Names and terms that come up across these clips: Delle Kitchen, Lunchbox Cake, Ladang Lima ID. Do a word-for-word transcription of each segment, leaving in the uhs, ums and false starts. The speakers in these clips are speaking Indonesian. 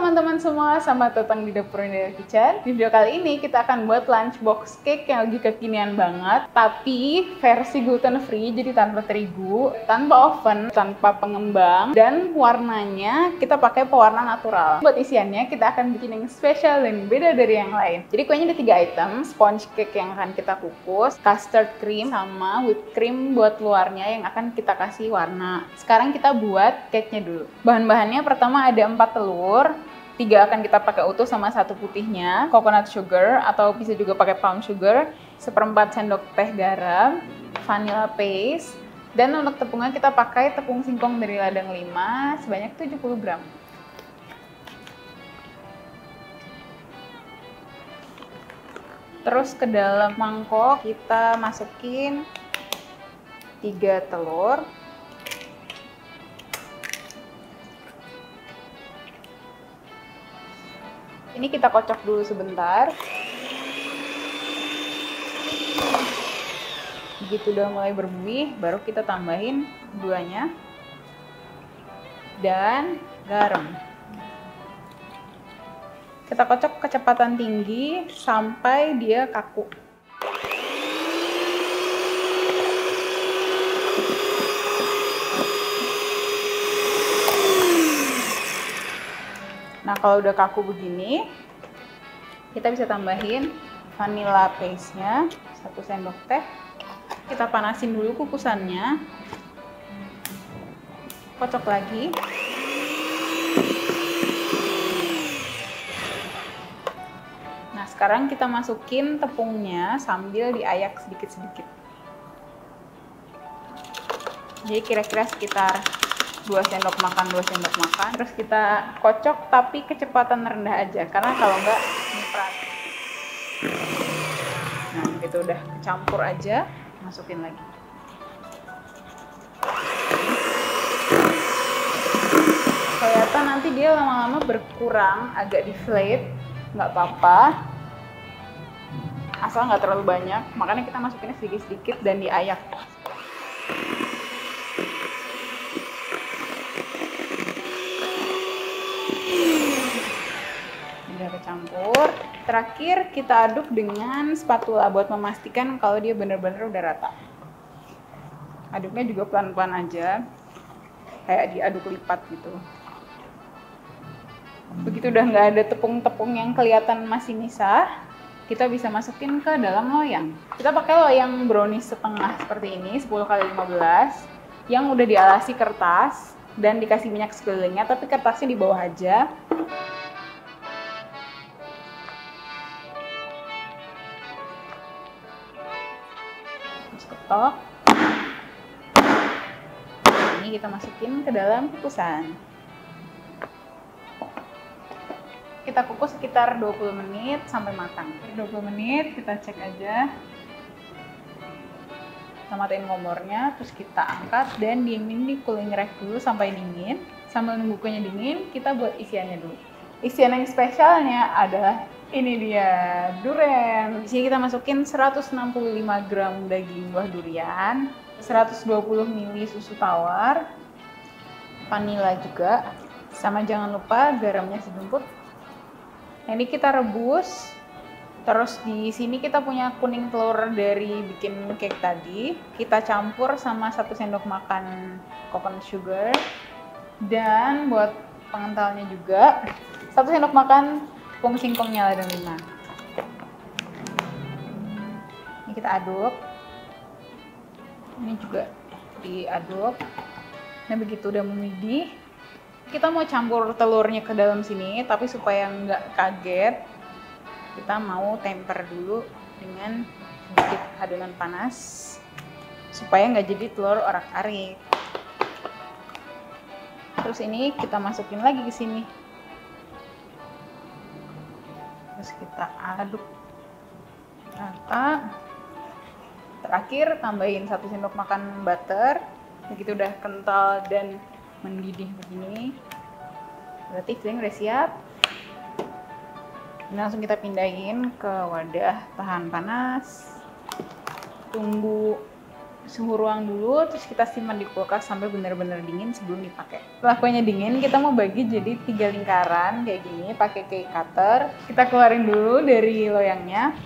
teman-teman semua, selamat datang di dapur Delle Kitchen. Di video kali ini kita akan buat lunchbox cake yang lagi kekinian banget, tapi versi gluten free, jadi tanpa terigu, tanpa oven, tanpa pengembang, dan warnanya kita pakai pewarna natural. Buat isiannya kita akan bikin yang spesial dan beda dari yang lain. Jadi kuenya ada tiga item, sponge cake yang akan kita kukus, custard cream, sama whipped cream buat luarnya yang akan kita kasih warna. Sekarang kita buat cake-nya dulu. Bahan-bahannya pertama ada empat telur. Tiga akan kita pakai utuh sama satu putihnya, coconut sugar atau bisa juga pakai palm sugar, seperempat sendok teh garam, vanilla paste, dan untuk tepungnya kita pakai tepung singkong dari Ladang Lima sebanyak tujuh puluh gram. Terus ke dalam mangkok kita masukin tiga telur. Ini kita kocok dulu sebentar. Begitu udah mulai berbuih, baru kita tambahin duanya dan garam. Kita kocok kecepatan tinggi sampai dia kaku. Nah, kalau udah kaku begini, kita bisa tambahin vanilla paste-nya, satu sendok teh. Kita panasin dulu kukusannya. Kocok lagi. Nah, sekarang kita masukin tepungnya sambil diayak sedikit-sedikit. Jadi kira-kira sekitar dua sendok makan, dua sendok makan. Terus kita kocok tapi kecepatan rendah aja, karena kalau enggak nyiprat. Nah, begitu udah kecampur aja, masukin lagi. Kelihatan nanti dia lama-lama berkurang, agak deflate, nggak apa-apa. Asal nggak terlalu banyak, makanya kita masukinnya sedikit-sedikit dan diayak. Campur. Terakhir kita aduk dengan spatula buat memastikan kalau dia benar-benar udah rata. Aduknya juga pelan-pelan aja, kayak diaduk lipat gitu. Begitu udah nggak ada tepung-tepung yang kelihatan masih misah, kita bisa masukin ke dalam loyang. Kita pakai loyang brownies setengah seperti ini, sepuluh kali lima belas, yang udah dialasi kertas dan dikasih minyak sekelilingnya, tapi kertasnya di bawah aja. Ketok. Ini kita masukin ke dalam kukusan. Kita kukus sekitar dua puluh menit sampai matang. dua puluh menit kita cek aja. Kita matiin kompornya, terus kita angkat dan diemin di cooling rack dulu sampai dingin. Sambil nunggu kuenya dingin, kita buat isiannya dulu. Isian yang spesialnya adalah ini dia, durian. Di sini kita masukin seratus enam puluh lima gram daging buah durian, seratus dua puluh mililiter susu tawar, vanila juga, sama jangan lupa garamnya sejumput. Nah, ini kita rebus. Terus di sini kita punya kuning telur dari bikin cake tadi. Kita campur sama satu sendok makan coconut sugar, dan buat pengentalnya juga satu sendok makan tepung singkongnya Ladang Lima. Ini kita aduk. Ini juga diaduk. Nah, begitu udah mendidih, kita mau campur telurnya ke dalam sini, tapi supaya nggak kaget, kita mau temper dulu dengan sedikit adonan panas, supaya nggak jadi telur orak-arik. Terus ini kita masukin lagi ke sini. Terus kita aduk rata. Terakhir tambahin satu sendok makan butter. Begitu udah kental dan mendidih begini, berarti filling udah siap. Ini langsung kita pindahin ke wadah tahan panas, tunggu suhu ruang dulu, terus kita simpan di kulkas sampai benar-benar dingin sebelum dipakai. Setelah kuenya dingin, kita mau bagi jadi tiga lingkaran kayak gini pakai cake cutter. Kita keluarin dulu dari loyangnya,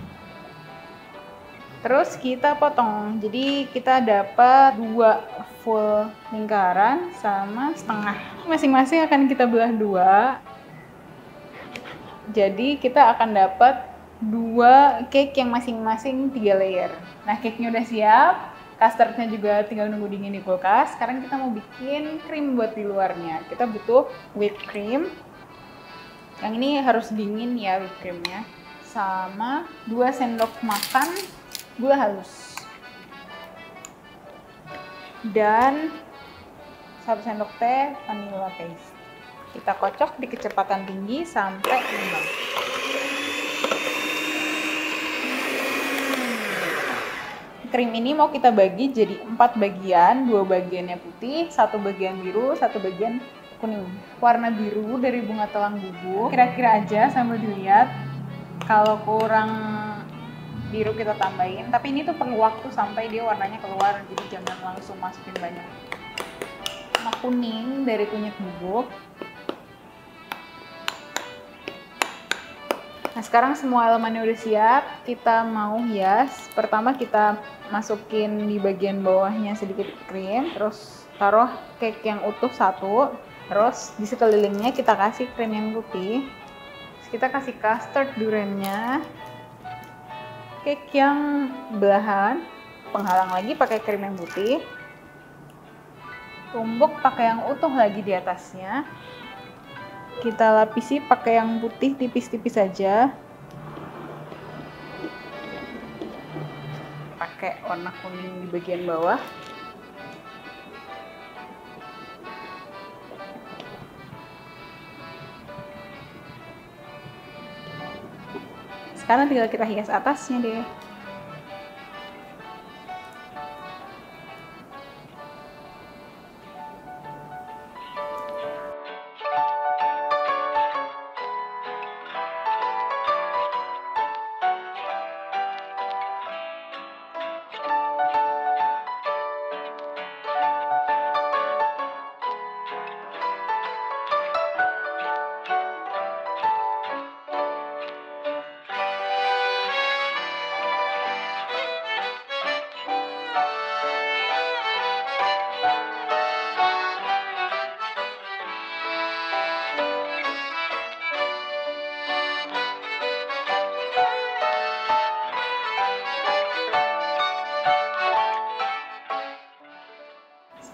terus kita potong. Jadi kita dapat dua full lingkaran sama setengah. Masing-masing akan kita belah dua. Jadi kita akan dapat dua cake yang masing-masing tiga layer. Nah, cake-nya udah siap, custardnya juga tinggal nunggu dingin di kulkas. Sekarang kita mau bikin krim buat di luarnya. Kita butuh whipped cream. Yang ini harus dingin ya whipped creamnya. Sama dua sendok makan gula halus dan satu sendok teh vanilla paste. Kita kocok di kecepatan tinggi sampai mengembang. Krim ini mau kita bagi jadi empat bagian, dua bagiannya putih, satu bagian biru, satu bagian kuning. Warna biru dari bunga telang bubuk. Kira-kira aja sambil dilihat, kalau kurang biru kita tambahin, tapi ini tuh perlu waktu sampai dia warnanya keluar, jadi jangan langsung masukin banyak. Sama kuning dari kunyit bubuk. Nah, sekarang semua elemennya udah siap, kita mau hias. Pertama kita masukin di bagian bawahnya sedikit krim, terus taruh cake yang utuh satu, terus di sekelilingnya kita kasih krim yang putih, terus kita kasih custard duriannya, cake yang belahan, penghalang lagi pakai krim yang putih, tumbuk pakai yang utuh lagi di atasnya, kita lapisi pakai yang putih tipis-tipis saja, pakai warna kuning di bagian bawah, sekarang tinggal kita hias atasnya deh.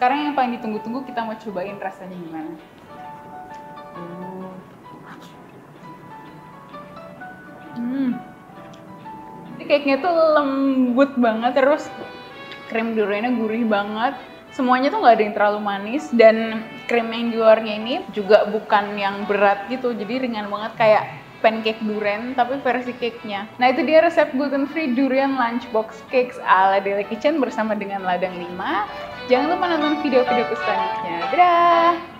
Sekarang yang paling ditunggu-tunggu, kita mau cobain rasanya gimana. Hmm. Ini cake-nya tuh lembut banget, terus krim duriannya gurih banget. Semuanya tuh nggak ada yang terlalu manis, dan krim yang di luarnya ini juga bukan yang berat gitu, jadi ringan banget kayak pancake durian tapi versi cake-nya. Nah, itu dia resep gluten free durian lunchbox cakes ala Delle Kitchen bersama dengan Ladang Lima. Jangan lupa nonton video-videoku selanjutnya. Dadah!